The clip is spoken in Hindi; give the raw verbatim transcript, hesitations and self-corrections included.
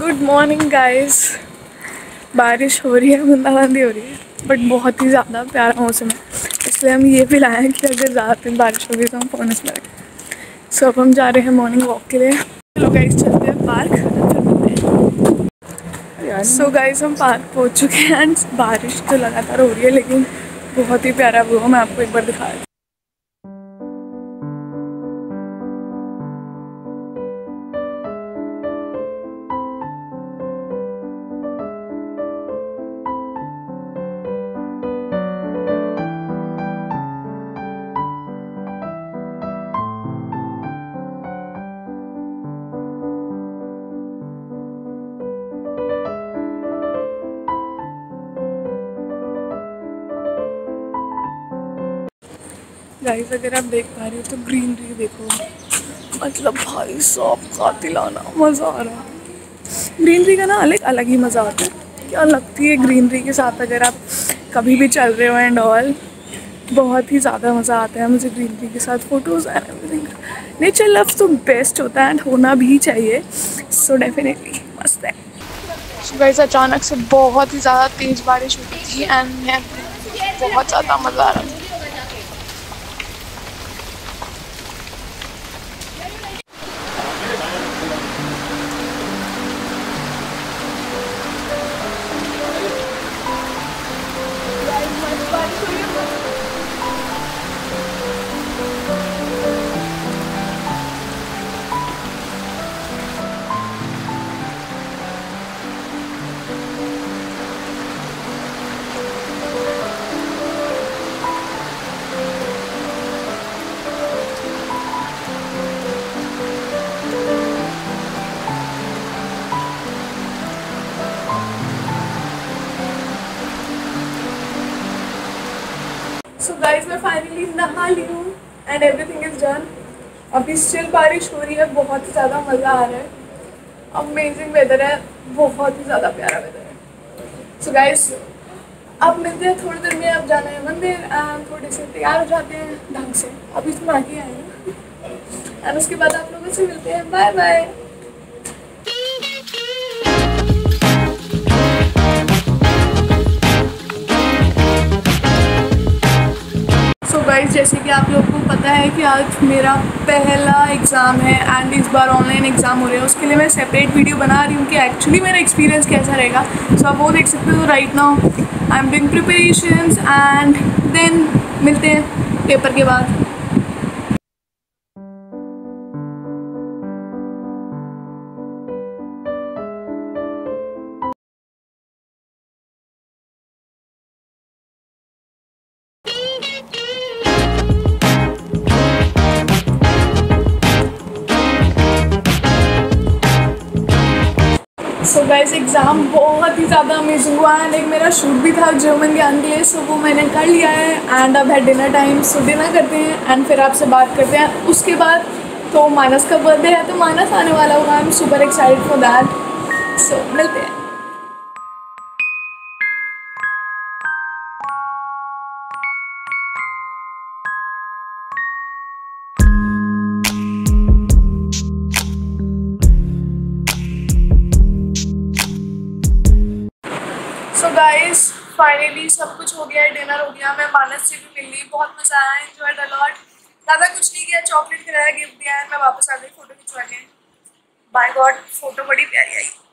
Good morning guys. बारिश हो रही है, बूंदाबांदी हो रही है, बट बहुत ही ज़्यादा प्यारा मौसम है, इसलिए हम ये भी लाए हैं कि अगर रात में बारिश होगी तो हम फोन इस पर। सो अब हम जा रहे हैं मॉर्निंग वॉक के लिए। चलो गाइस चलते हैं पार्क। सो गाइस हम पार्क पहुंच चुके हैं एंड बारिश तो लगातार हो रही है, लेकिन बहुत ही प्यारा व्यू मैं आपको एक बार दिखा रही हूँ। गाइस अगर आप देख पा रहे हो तो ग्रीनरी देखो, मतलब भाई साहब का दिलाना मज़ा आ रहा है। ग्रीनरी का ना अलग अलग ही मज़ा आता है। क्या लगती है ग्रीनरी के साथ अगर आप कभी भी चल रहे हो एंड ऑल, बहुत ही ज़्यादा मज़ा आता है मुझे ग्रीनरी के साथ photos and everything. Nature love तो बेस्ट होता है एंड होना भी चाहिए, सो डेफिनेटली मस्त है। सो गाइस अचानक से बहुत ही ज़्यादा तेज़ बारिश होती थी एंड मैं बहुत ज़्यादा मज़ा आ रहा था। सो गाइस मैं फाइनली नहा ली हूँ एंड एवरीथिंग इज़ डन। अभी स्टिल बारिश हो रही है, बहुत ही ज़्यादा मज़ा आ रहा है, अमेजिंग वेदर है, बहुत ही ज़्यादा प्यारा वेदर है। सो गाइस अब मिलते हैं थोड़ी देर में, अब जाना है मंदिर एंड थोड़े से तैयार हो जाते हैं ढंग से। अभी तुम आगे आए एंड उसके बाद आप लोगों से मिलते हैं। Bye bye. गाइस जैसे कि आप लोग को पता है कि आज मेरा पहला एग्ज़ाम है एंड इस बार ऑनलाइन एग्ज़ाम हो रहे हैं, उसके लिए मैं सेपरेट वीडियो बना रही हूँ कि एक्चुअली मेरा एक्सपीरियंस कैसा रहेगा। सो आप वो देख सकते हो। Right now I am doing preparations and then मिलते हैं पेपर के बाद। सो गाइस एग्ज़ाम बहुत ही ज़्यादा अमेजिंग हुआ है। एक मेरा शूट भी था जर्मन ज्ञान के लिए, सो वो मैंने कर लिया है एंड अब है डिनर टाइम। सो डिनर करते हैं एंड फिर आपसे बात करते हैं। उसके बाद तो मानस का बर्थडे है, तो मानस आने वाला हुआ। I am super excited for that. So मिलते हैं। गाइस फाइनली सब कुछ हो गया है, डिनर हो गया, मैं मानस से भी मिली, बहुत मज़ा आया, एंजॉयड अलॉट। ज़्यादा कुछ नहीं किया, चॉकलेट खिलाया, गिफ्ट दिया है, मैं वापस आ गई फ़ोटो खिंचवाने। बाय गॉड फ़ोटो बड़ी प्यारी आई।